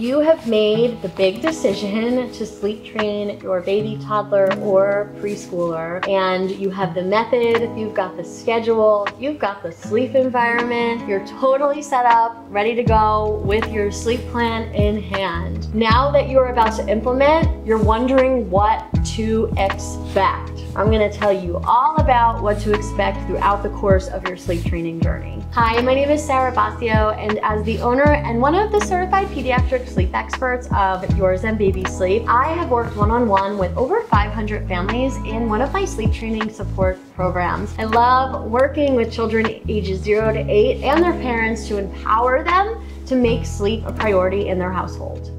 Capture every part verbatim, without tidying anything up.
you have made the big decision to sleep train your baby, toddler, or preschooler, and you have the method, you've got the schedule, you've got the sleep environment, you're totally set up, ready to go with your sleep plan in hand. Now that you're about to implement, you're wondering what to expect. I'm gonna tell you all about what to expect throughout the course of your sleep training journey. Hi, my name is Sarah Basio, and as the owner and one of the certified pediatric sleep experts of Yours and Baby Sleep, I have worked one-on-one with over five hundred families in one of my sleep training support programs. I love working with children ages zero to eight and their parents to empower them to make sleep a priority in their household.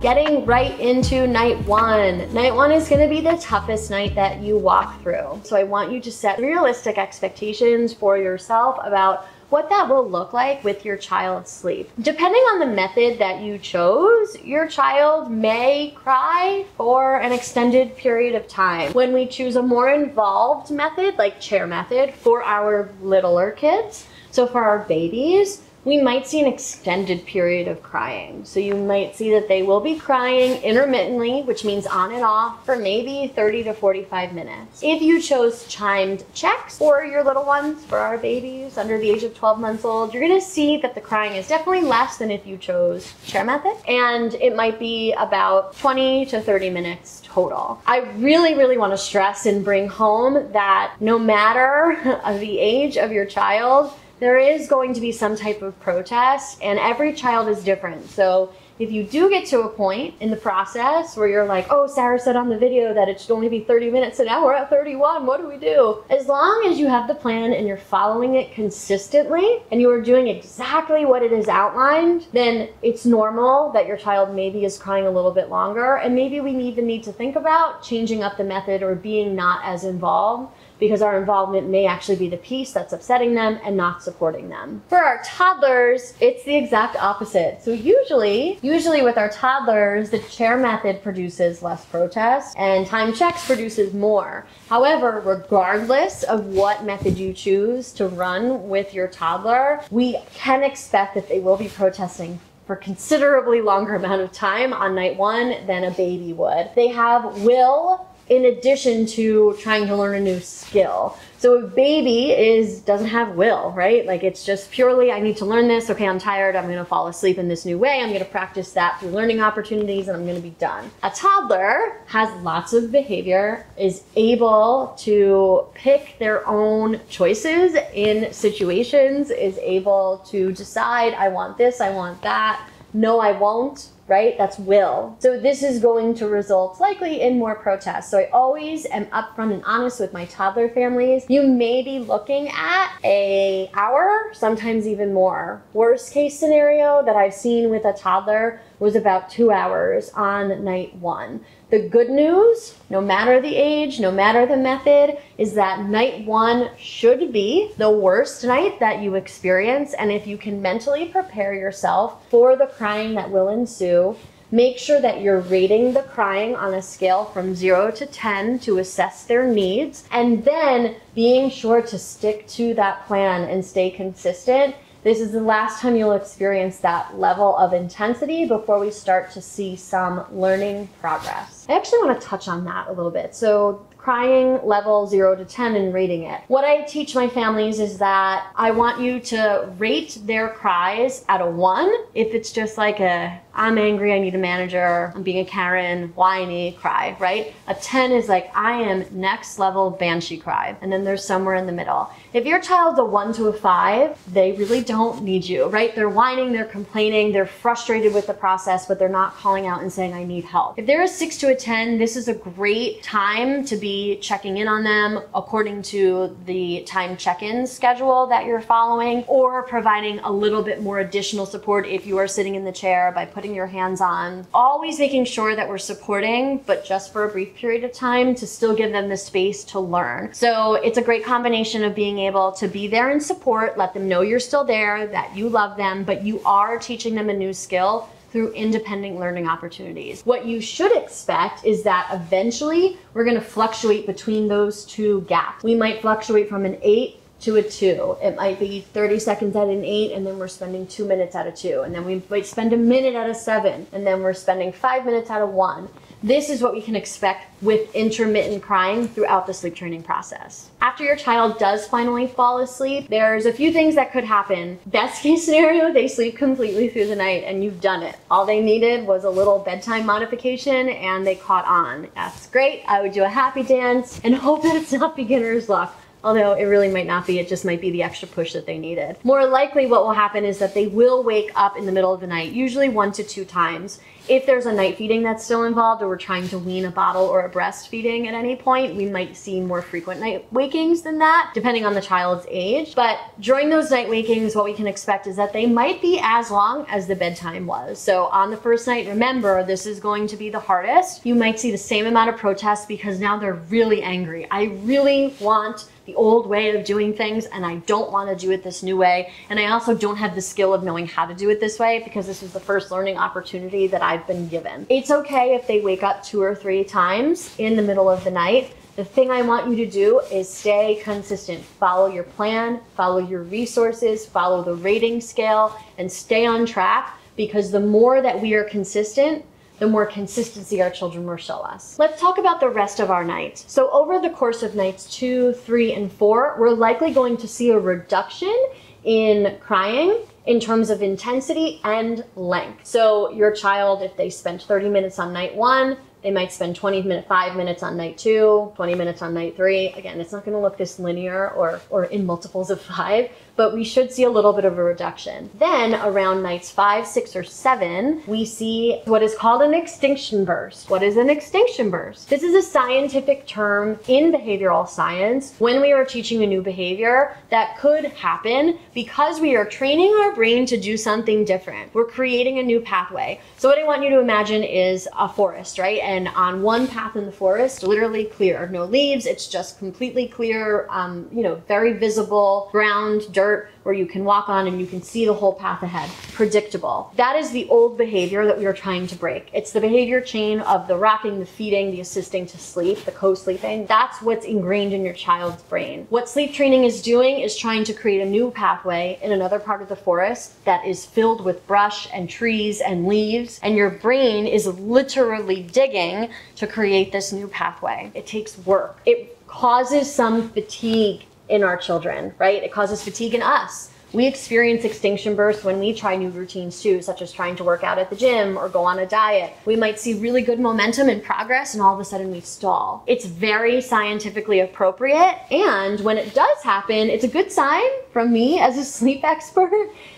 Getting right into night one. Night one is gonna be the toughest night that you walk through. So I want you to set realistic expectations for yourself about what that will look like with your child's sleep. Depending on the method that you chose, your child may cry for an extended period of time. When we choose a more involved method, like chair method, for our littler kids, so for our babies, we might see an extended period of crying. So you might see that they will be crying intermittently, which means on and off, for maybe thirty to forty-five minutes. If you chose chimed checks for your little ones, for our babies under the age of twelve months old, you're gonna see that the crying is definitely less than if you chose chair method. And it might be about twenty to thirty minutes total. I really, really wanna stress and bring home that no matter the age of your child, there is going to be some type of protest, and every child is different. So if you do get to a point in the process where you're like, oh, Sarah said on the video that it should only be thirty minutes, and now we're at thirty-one, what do we do? As long as you have the plan and you're following it consistently and you are doing exactly what it is outlined, then it's normal that your child maybe is crying a little bit longer, and maybe we even need to think about changing up the method or being not as involved, because our involvement may actually be the piece that's upsetting them and not supporting them. For our toddlers, it's the exact opposite. So usually, usually with our toddlers, the chair method produces less protest and time checks produces more. However, regardless of what method you choose to run with your toddler, we can expect that they will be protesting for considerably longer amount of time on night one than a baby would. They have will, in addition to trying to learn a new skill. So a baby is doesn't have will, right? Like, it's just purely, I need to learn this, okay, I'm tired, I'm gonna fall asleep in this new way, I'm gonna practice that through learning opportunities, and I'm gonna be done. A toddler has lots of behavior, is able to pick their own choices in situations, is able to decide, I want this, I want that, no, I won't. Right? That's will. So this is going to result likely in more protests. So I always am upfront and honest with my toddler families. You may be looking at a hour, sometimes even more. Worst case scenario that I've seen with a toddler was about two hours on night one. The good news, no matter the age, no matter the method, is that night one should be the worst night that you experience. And if you can mentally prepare yourself for the crying that will ensue, make sure that you're rating the crying on a scale from zero to ten to assess their needs, and then being sure to stick to that plan and stay consistent. This is the last time you'll experience that level of intensity before we start to see some learning progress. I actually want to touch on that a little bit. So crying level zero to ten and rating it. What I teach my families is that I want you to rate their cries at a one if it's just like a, I'm angry, I need a manager, I'm being a Karen, whiny cry, right? A ten is like, I am next level banshee cry, and then there's somewhere in the middle. If your child's a one to a five, they really don't need you, right? They're whining, they're complaining, they're frustrated with the process, but they're not calling out and saying, I need help. If they're a six to a ten, this is a great time to be checking in on them according to the time check-in schedule that you're following, or providing a little bit more additional support if you are sitting in the chair by putting your hands on. Always making sure that we're supporting, but just for a brief period of time to still give them the space to learn. So it's a great combination of being able to be there and support, let them know you're still there, that you love them, but you are teaching them a new skill through independent learning opportunities. What you should expect is that eventually we're gonna fluctuate between those two gaps. We might fluctuate from an eight to a two. It might be thirty seconds at an eight, and then we're spending two minutes at a two. And then we might spend a minute at a seven, and then we're spending five minutes at a one. This is what we can expect with intermittent crying throughout the sleep training process. After your child does finally fall asleep, there's a few things that could happen. Best case scenario, they sleep completely through the night and you've done it. All they needed was a little bedtime modification and they caught on. That's great. I would do a happy dance and hope that it's not beginner's luck. Although it really might not be, it just might be the extra push that they needed. More likely what will happen is that they will wake up in the middle of the night, usually one to two times. If there's a night feeding that's still involved, or we're trying to wean a bottle or a breastfeeding at any point, we might see more frequent night wakings than that, depending on the child's age. But during those night wakings, what we can expect is that they might be as long as the bedtime was. So on the first night, remember, this is going to be the hardest. You might see the same amount of protests because now they're really angry. I really want the old way of doing things, and I don't want to do it this new way. And I also don't have the skill of knowing how to do it this way because this was the first learning opportunity that I've been given. It's okay if they wake up two or three times in the middle of the night. The thing I want you to do is stay consistent. Follow your plan, follow your resources, follow the rating scale, and stay on track, because the more that we are consistent, the more consistency our children will show us. Let's talk about the rest of our night. So over the course of nights two, three, and four, we're likely going to see a reduction in crying in terms of intensity and length. So your child, if they spent thirty minutes on night one, they might spend twenty-five minutes on night two, twenty minutes on night three. Again, it's not gonna look this linear or, or in multiples of five, but we should see a little bit of a reduction. Then around nights five, six, or seven, we see what is called an extinction burst. What is an extinction burst? This is a scientific term in behavioral science when we are teaching a new behavior that could happen because we are training our brain to do something different. We're creating a new pathway. So what I want you to imagine is a forest, right? And on one path in the forest, literally clear, no leaves, it's just completely clear, um, you know, very visible, ground, dirt, where you can walk on and you can see the whole path ahead, predictable. That is the old behavior that we are trying to break. It's the behavior chain of the rocking, the feeding, the assisting to sleep, the co-sleeping. That's what's ingrained in your child's brain. What sleep training is doing is trying to create a new pathway in another part of the forest that is filled with brush and trees and leaves, and your brain is literally digging to create this new pathway. It takes work. It causes some fatigue in our children, right? It causes fatigue in us. We experience extinction bursts when we try new routines too, such as trying to work out at the gym or go on a diet. We might see really good momentum and progress, and all of a sudden we stall. It's very scientifically appropriate, and when it does happen, it's a good sign from me as a sleep expert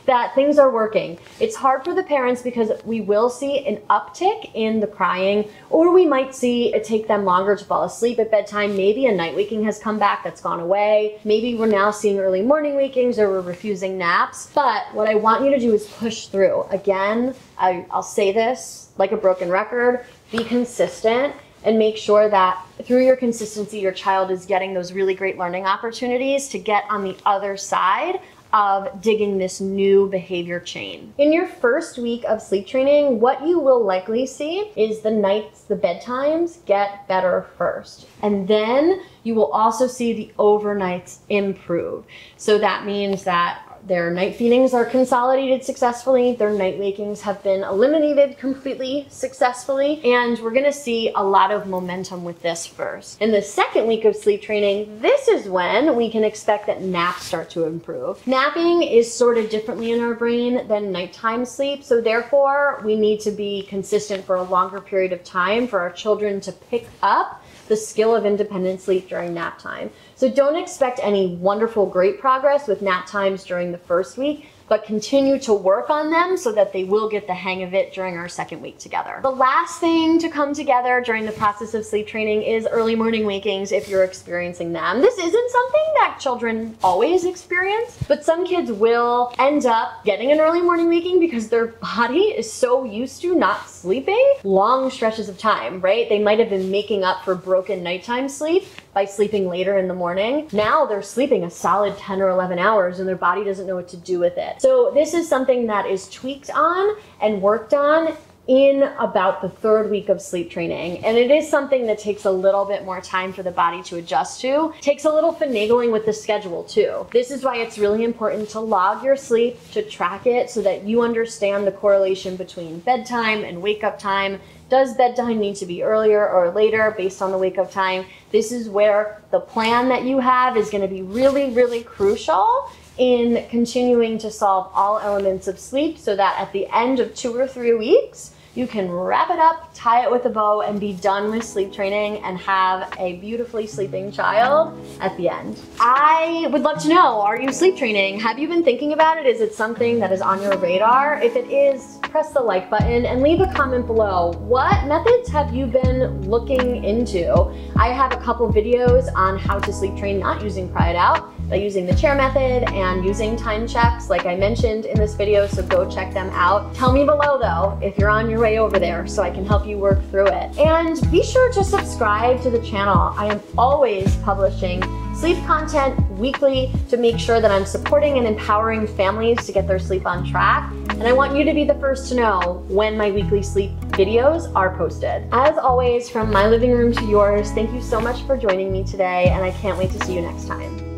that things are working. It's hard for the parents because we will see an uptick in the crying, or we might see it take them longer to fall asleep at bedtime. Maybe a night waking has come back that's gone away. Maybe we're now seeing early morning wakings, or we're refusing naps. But what I want you to do is push through. Again, I, I'll say this like a broken record, be consistent and make sure that through your consistency, your child is getting those really great learning opportunities to get on the other side of digging this new behavior chain. In your first week of sleep training, what you will likely see is the nights, the bedtimes get better first. And then you will also see the overnights improve. So that means that their night feedings are consolidated successfully, their night wakings have been eliminated completely successfully, and we're gonna see a lot of momentum with this first. In the second week of sleep training, this is when we can expect that naps start to improve. Napping is sort of differently in our brain than nighttime sleep, so therefore we need to be consistent for a longer period of time for our children to pick up the skill of independent sleep during nap time. So don't expect any wonderful, great progress with nap times during the first week, but continue to work on them so that they will get the hang of it during our second week together. The last thing to come together during the process of sleep training is early morning wakings if you're experiencing them. This isn't something that children always experience, but some kids will end up getting an early morning waking because their body is so used to not sleeping long stretches of time, right? They might have been making up for broken nighttime sleep by sleeping later in the morning. Now they're sleeping a solid ten or eleven hours and their body doesn't know what to do with it. So this is something that is tweaked on and worked on in about the third week of sleep training. And it is something that takes a little bit more time for the body to adjust to. It takes a little finagling with the schedule too. This is why it's really important to log your sleep, to track it so that you understand the correlation between bedtime and wake up time. Does bedtime need to be earlier or later based on the wake up time? This is where the plan that you have is going to be really, really crucial in continuing to solve all elements of sleep so that at the end of two or three weeks, you can wrap it up, tie it with a bow, and be done with sleep training and have a beautifully sleeping child at the end. I would love to know, are you sleep training? Have you been thinking about it? Is it something that is on your radar? If it is, press the like button and leave a comment below. What methods have you been looking into? I have a couple videos on how to sleep train not using Pry It Out, by using the chair method and using time checks like I mentioned in this video, so go check them out. Tell me below though if you're on your way over there so I can help you work through it. And be sure to subscribe to the channel. I am always publishing sleep content weekly to make sure that I'm supporting and empowering families to get their sleep on track. And I want you to be the first to know when my weekly sleep videos are posted. As always, from my living room to yours, thank you so much for joining me today, and I can't wait to see you next time.